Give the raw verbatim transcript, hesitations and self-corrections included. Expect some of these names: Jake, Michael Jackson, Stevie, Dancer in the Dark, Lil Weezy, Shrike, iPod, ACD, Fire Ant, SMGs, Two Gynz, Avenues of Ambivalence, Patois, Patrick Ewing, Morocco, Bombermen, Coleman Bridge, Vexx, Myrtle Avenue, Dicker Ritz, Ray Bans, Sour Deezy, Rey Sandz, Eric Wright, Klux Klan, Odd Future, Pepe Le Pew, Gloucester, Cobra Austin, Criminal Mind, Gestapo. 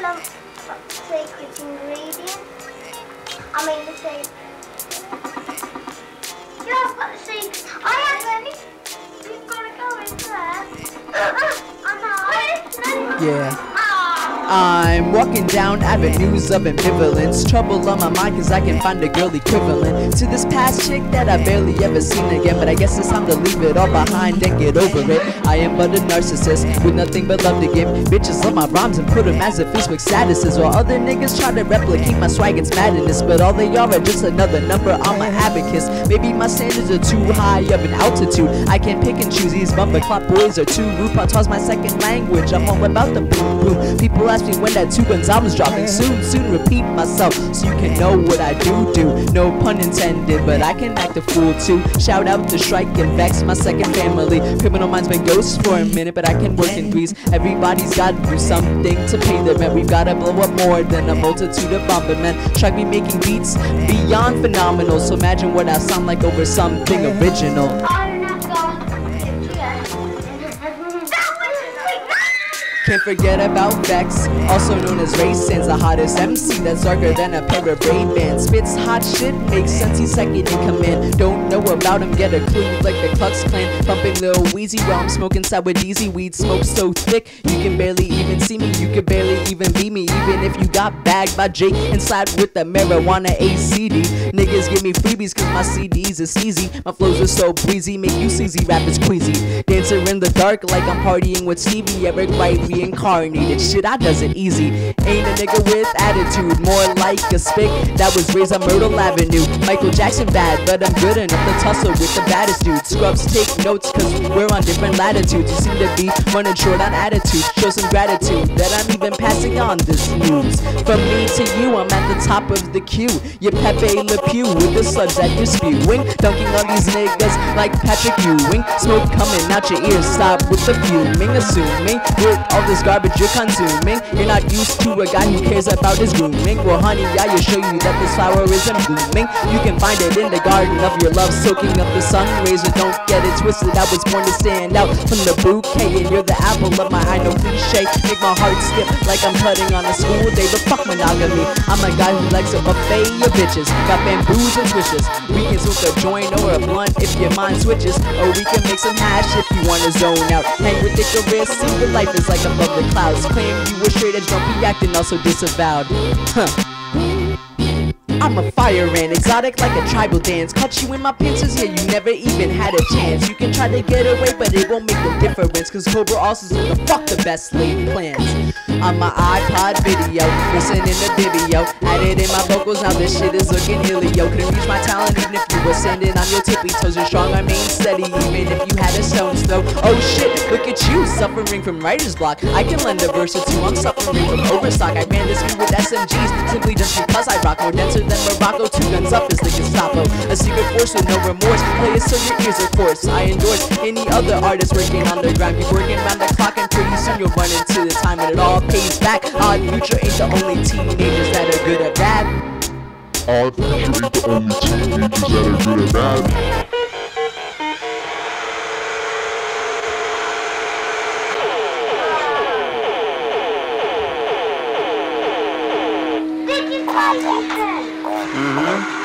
love secret ingredient. I mean the secret. You have got the secret. I haven't. You've got to go in there. I know. Yeah. I'm walking down avenues of ambivalence. Trouble on my mind cause I can find a girl equivalent to this past chick that I barely ever seen again. But I guess it's time to leave it all behind and get over it. I am but a narcissist with nothing but love to give. Bitches love my rhymes and put them as a feast with statuses, while other niggas try to replicate my swag and madness. But all they are are just another number on my abacus. Maybe my standards are too high of an altitude. I can't pick and choose, these bumper clock boys are too rude. Patois my second language, I'm all about the boom boom. People ask me when that Two Gynz album's dropping. Soon, soon repeat myself so you can know what I do do. No pun intended, but I can act a fool too. Shout out to Shrike and Vexx, my second family. Criminal Mind's been ghosts for a minute, but I can work in threes. Everybody's gotta do something to pay their rent. We've gotta blow up more than a multitude of Bombermen. Shrike be making beats beyond phenomenal, so imagine what I sound like over something original. Can't forget about Vexx, also known as Rey Sandz, the hottest M C that's darker than a pair of Ray Bans. Spits hot shit, makes sense, he's second in command. Don't know about him, get a clue like the Klux Klan. Bumping Lil Weezy while I'm smoking Sour Deezy. Weed smoke so thick, you can barely even see me. You can barely even be me, even if you got bagged by Jake and slapped with the marijuana A C D. Niggas give me freebies cause my C Ds is easy. My flows are so breezy, make you sleazy, rap is queasy. Dancer in the dark like I'm partying with Stevie. Eric Wright incarnated, shit I does it easy. Ain't a nigga with attitude, more like a spick that was raised on Myrtle Avenue. Michael Jackson bad, but I'm good enough to tussle with the baddest dudes. Scrubs take notes cause we're on different latitudes. You seem to be running short on attitude. Show some gratitude that I'm even passing on this news. From me to you, I'm at the top of the queue. You're Pepe Le Pew with the slugs that you're spewing, dunking on these niggas like Patrick Ewing. Smoke coming out your ears, stop with the fuming. Assuming with all this garbage you're consuming, you're not used to a guy who cares about his grooming. Well honey, I will show you that this flower isn't blooming. You can find it in the garden of your love, soaking up the sun rays. But don't get it twisted, I was born to stand out from the bouquet, and you're the apple of my eye. No cliche, make my heart skip like I'm cutting on a school day. But fuck monogamy, I'm a guy who likes a buffet of bitches. Got bamboos and swishes, we can smoke a joint or a blunt if your mind switches. Or we can make some hash if you wanna zone out. Hang with Dicker Ritz, see your life is like a above the clouds. Claim you were straight edge, don't be acting also disavowed. Huh. I'm a fire ant, exotic like a tribal dance. Cut you in my pincers, yeah, you never even had a chance. You can try to get away, but it won't make a difference. Cause Cobra also said the fuck the best laid plans. On my iPod video, listening to video. Added in my vocals, now this shit is looking hilly. Yo, couldn't reach my talent even if you were sending on your tippy toes. Your strong arm ain't steady, even if you had a stone's throw. Oh shit, look at you, suffering from writer's block. I can lend a verse or two, I'm suffering from overstock. I ran this beat with S M Gs, simply just because I rock more denser than Morocco. Two Gynz up is the Gestapo, a secret force with no remorse. Play it so your ears are coarse. I endorse any other artist working on the ground. Keep working round the clock and pretty soon you'll run into the time when it all pays back. Odd Future ain't the only teenagers that are good at rap. Odd Future ain't the only teenagers that are good at rap. Mm-hmm.